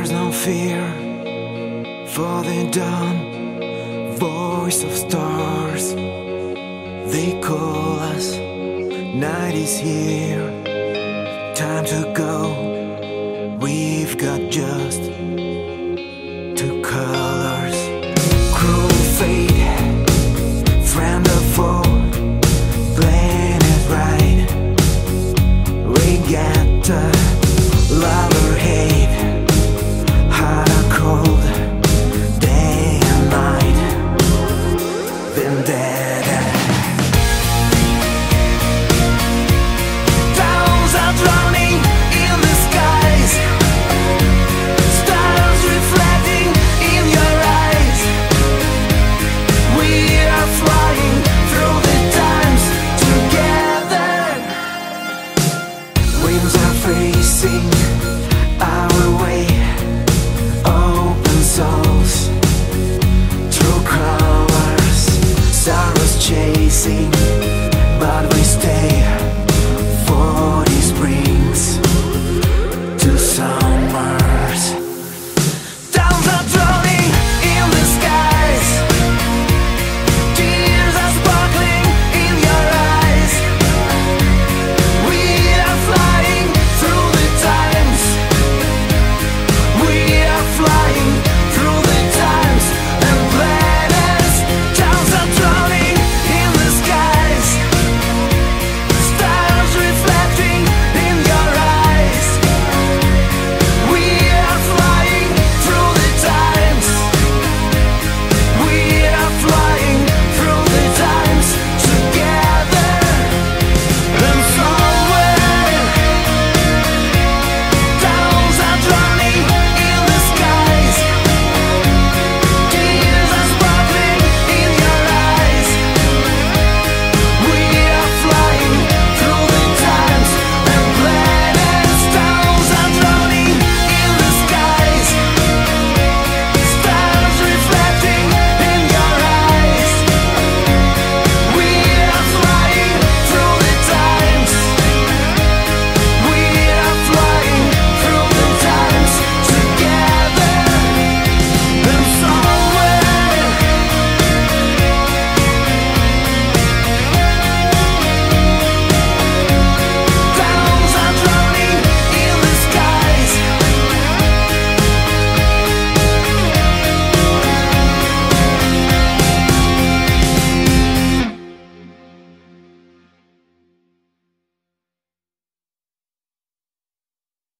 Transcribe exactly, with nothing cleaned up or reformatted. There's no fear for the dawn, voice of stars, they call us. Night is here, time to go. We've got just two colors. Cruel fate, friend or foe, playing it right. We got us.